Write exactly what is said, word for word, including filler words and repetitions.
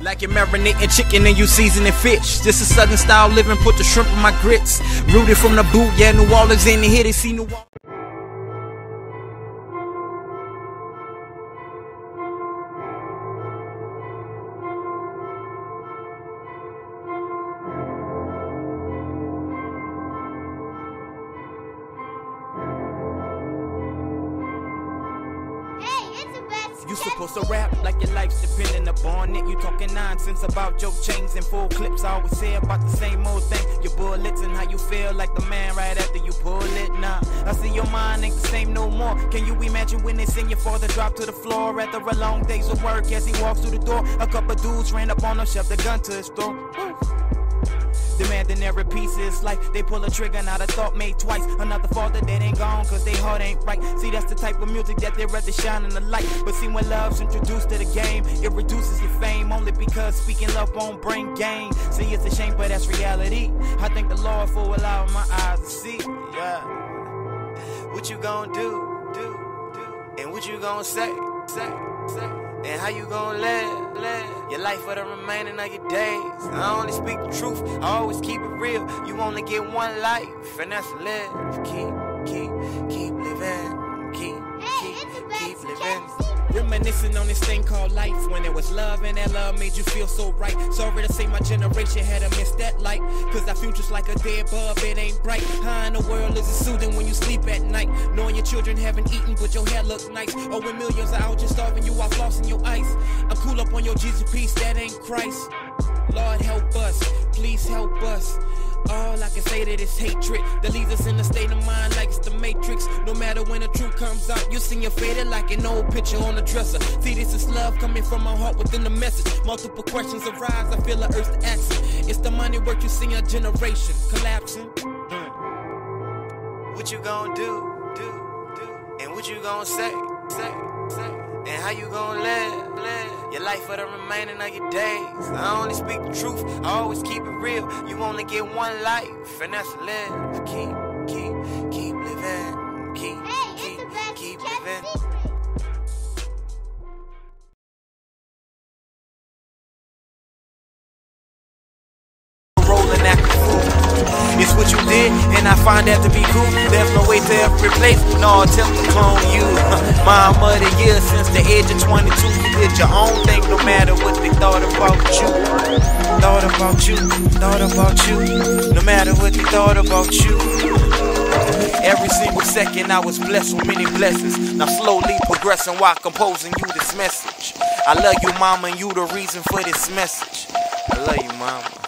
Like you're marinating chicken and you seasoning fish. This is Southern style living, put the shrimp in my grits. Rooted from the boot, yeah, New Orleans in here, they see New Orleans. You supposed to rap like your life's depending upon it. You talking nonsense about your chains and full clips. I always say about the same old thing. Your bullets and how you feel like the man right after you pull it. Nah, I see your mind ain't the same no more. Can you imagine when they send your father drop to the floor after a long day's of work? As he walks through the door, a couple dudes ran up on him, shoved a gun to his throat. Demanding every piece of his life. They pull a trigger, not a thought made twice. Another father that ain't gone cause they heart ain't right. See, that's the type of music that they rather shine in the light. But see, when love's introduced to the game, it reduces your fame only because speaking love won't bring gain. See, it's a shame, but that's reality. I thank the Lord for allowing my eyes to see. Yeah. What you gonna do? Do, do. And what you gonna say? Say, say. And how you gonna live, live your life for the remaining of your days? I only speak the truth, I always keep it real. You only get one life, and that's live. Keep, keep, keep living. Keep, hey, keep, keep living. Reminiscing on this thing called life, when it was love and that love made you feel so right. Sorry to say my generation had to miss that light, cause our future's like a dead bulb, it ain't bright. How in the world is it soothing when you sleep at night, knowing your children haven't eaten but your hair looks nice? Or when millions are out just starving you off, lost in your ice. I'm cool up on your Jesus peace, that ain't Christ. Lord help us, please help us. All I can say to this hatred that leaves us in a state of mind like it's the Matrix. No matter when the truth comes out, you sing your faded like an old picture on the dresser. See, this is love coming from my heart within the message. Multiple questions arise, I feel an urge to ask it. It's the money work you see a generation collapsing. Mm. What you gonna do? Do, do. And what you gonna say? Say, say. And how you gonna live, live your life for the remaining of your days? I only speak the truth, I always keep it real. You only get one life, and that's live. Keep, keep, keep living. Keep, keep, keep living. It's what you did, and I find that to be cool. There's no way to ever replace, no attempt to clone you. My mother years since the age of twenty-two, you did your own thing, no matter what they thought about you. Thought about you, thought about you, no matter what they thought about you. Every single second I was blessed with many blessings. Now slowly progressing while composing you this message. I love you, mama, and you the reason for this message. I love you, mama.